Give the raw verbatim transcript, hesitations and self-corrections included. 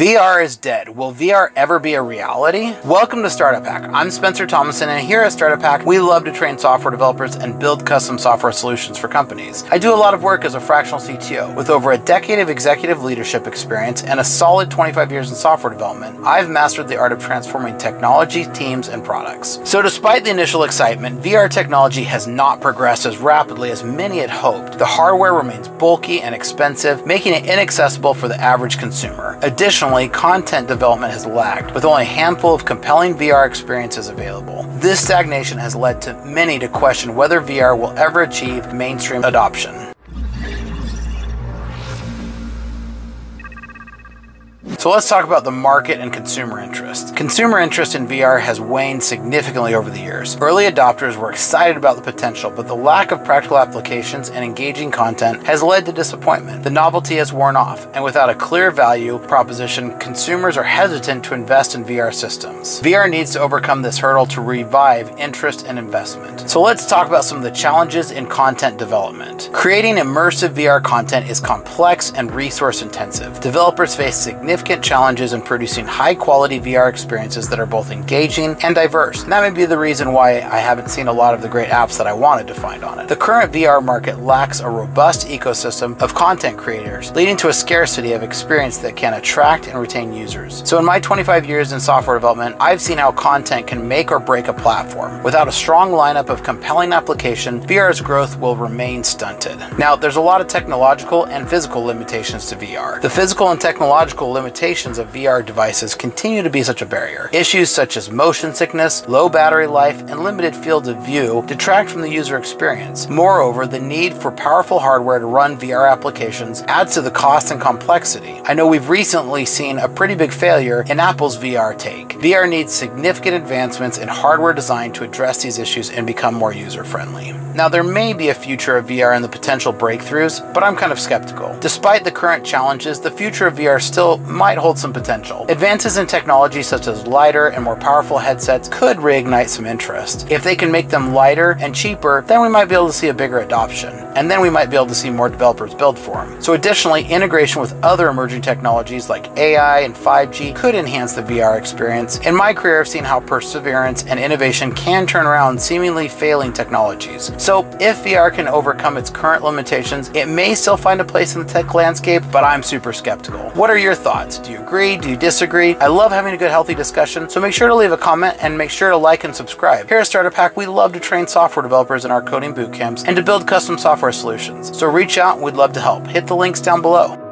V R is dead. Will V R ever be a reality? Welcome to Startup Hack. I'm Spencer Thomason, and here at Startup Hack, we love to train software developers and build custom software solutions for companies. I do a lot of work as a fractional C T O with over a decade of executive leadership experience and a solid twenty-five years in software development. I've mastered the art of transforming technology, teams, and products. So despite the initial excitement, V R technology has not progressed as rapidly as many had hoped. The hardware remains bulky and expensive, making it inaccessible for the average consumer. Additionally, content development has lagged, with only a handful of compelling V R experiences available. This stagnation has led to many to question whether V R will ever achieve mainstream adoption. So let's talk about the market and consumer interest. Consumer interest in V R has waned significantly over the years. Early adopters were excited about the potential, but the lack of practical applications and engaging content has led to disappointment. The novelty has worn off, and without a clear value proposition, consumers are hesitant to invest in V R systems. V R needs to overcome this hurdle to revive interest and investment. So let's talk about some of the challenges in content development. Creating immersive V R content is complex and resource intensive. Developers face significant challenges in producing high-quality V R experiences that are both engaging and diverse. And that may be the reason why I haven't seen a lot of the great apps that I wanted to find on it. The current V R market lacks a robust ecosystem of content creators, leading to a scarcity of experience that can attract and retain users. So in my twenty-five years in software development, I've seen how content can make or break a platform. Without a strong lineup of compelling application, V R's growth will remain stunted. Now, there's a lot of technological and physical limitations to V R. The physical and technological limitations of V R devices continue to be such a barrier. Issues such as motion sickness, low battery life, and limited field of view detract from the user experience. Moreover, the need for powerful hardware to run V R applications adds to the cost and complexity. I know we've recently seen a pretty big failure in Apple's V R take. V R needs significant advancements in hardware design to address these issues and become more user-friendly. Now, there may be a future of V R and the potential breakthroughs, but I'm kind of skeptical. Despite the current challenges, the future of V R still might hold some potential. Advances in technology such as lighter and more powerful headsets could reignite some interest. If they can make them lighter and cheaper, then we might be able to see a bigger adoption, and then we might be able to see more developers build for them. So additionally, integration with other emerging technologies like A I and five G could enhance the V R experience. In my career, I've seen how perseverance and innovation can turn around seemingly failing technologies. So if V R can overcome its current limitations, it may still find a place in the tech landscape, but I'm super skeptical. What are your thoughts? Do you agree? Do you disagree? I love having a good, healthy discussion, so make sure to leave a comment and make sure to like and subscribe. Here at Startup Hack, we love to train software developers in our coding bootcamps and to build custom software solutions. So reach out, we'd love to help. Hit the links down below.